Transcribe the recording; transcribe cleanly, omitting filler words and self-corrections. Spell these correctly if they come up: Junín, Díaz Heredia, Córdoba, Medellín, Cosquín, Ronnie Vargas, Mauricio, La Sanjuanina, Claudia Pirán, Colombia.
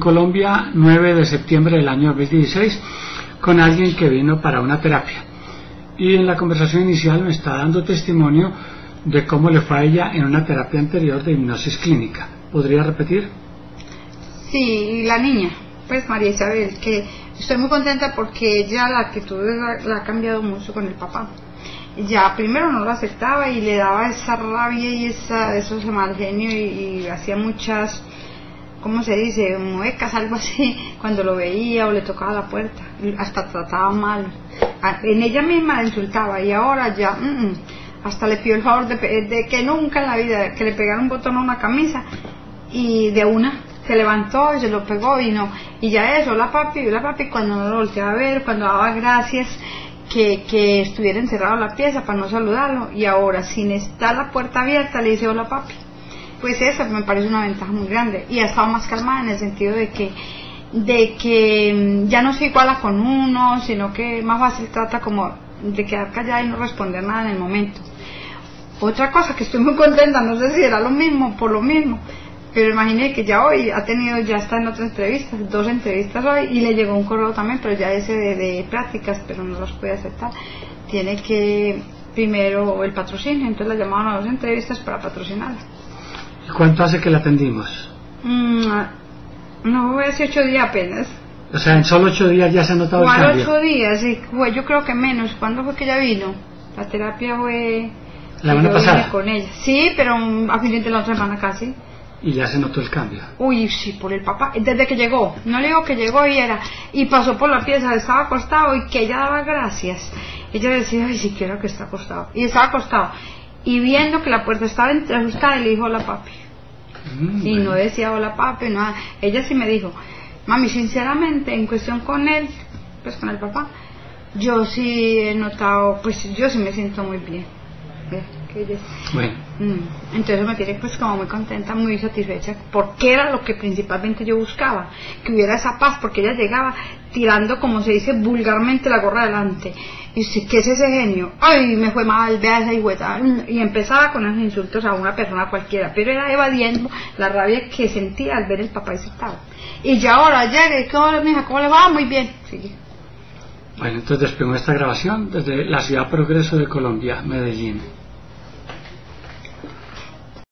Colombia, 9 de septiembre del año 2016, con alguien que vino para una terapia, y en la conversación inicial me está dando testimonio de cómo le fue a ella en una terapia anterior de hipnosis clínica. ¿Podría repetir? Sí, la niña, pues María Isabel, que estoy muy contenta porque ella la actitud la ha cambiado mucho con el papá. Ya primero no lo aceptaba y le daba esa rabia y esos mal genio y hacía muchas, ¿cómo se dice?, muecas, algo así, cuando lo veía o le tocaba la puerta, hasta trataba mal. En ella misma la insultaba, y ahora ya, hasta le pidió el favor de que nunca en la vida, que le pegara un botón a una camisa, y de una se levantó y se lo pegó, y no, y ya eso, la papi, cuando no lo volteaba a ver, cuando daba gracias, que estuviera encerrado en la pieza para no saludarlo, y ahora, sin estar la puerta abierta, le dice hola papi. Pues eso me parece una ventaja muy grande, y ha estado más calmada en el sentido de que ya no se iguala con uno, sino que más fácil trata como de quedar callada y no responder nada en el momento. Otra cosa que estoy muy contenta, no sé si era lo mismo, por lo mismo, pero imaginé que ya hoy ha tenido, ya está en otra entrevista, 2 entrevistas hoy, y le llegó un correo también, pero ya ese de prácticas, pero no los puede aceptar, tiene que primero el patrocinio, entonces la llamaron a 2 entrevistas para patrocinarla. ¿Cuánto hace que la atendimos? No, hace 8 días apenas. O sea, en solo 8 días ya se ha notado el cambio. 8 días, sí, yo creo que menos. ¿Cuándo fue que ella vino? La terapia fue... ¿La semana pasada? Con ella. Sí, pero a fin de la otra semana casi. ¿Y ya se notó el cambio? Uy, sí, por el papá. Desde que llegó. No le digo que llegó y era... Y pasó por la pieza, estaba acostado y que ella daba gracias. Ella decía, ay, sí quiero que está acostado. Y estaba acostado. Y viendo que la puerta estaba entreajustada, le dijo hola papi. Y bueno, no decía hola papi, nada. Ella sí me dijo, mami, sinceramente, en cuestión con él, pues con el papá, yo sí he notado, pues yo sí me siento muy bien. Bueno. Entonces me tiene pues como muy contenta, muy satisfecha, porque era lo que principalmente yo buscaba, que hubiera esa paz, porque ella llegaba tirando, como se dice vulgarmente, la gorra adelante. Y si, ¿qué es ese genio? Ay, me fue mal, vea esa higüeta. Y empezaba con esos insultos a una persona cualquiera, pero era evadiendo la rabia que sentía al ver el papá insultado. Y ya ahora llega, ¿cómo, mija, cómo le va? Muy bien. Sí. Bueno, entonces despedimos esta grabación desde la ciudad Progreso de Colombia, Medellín.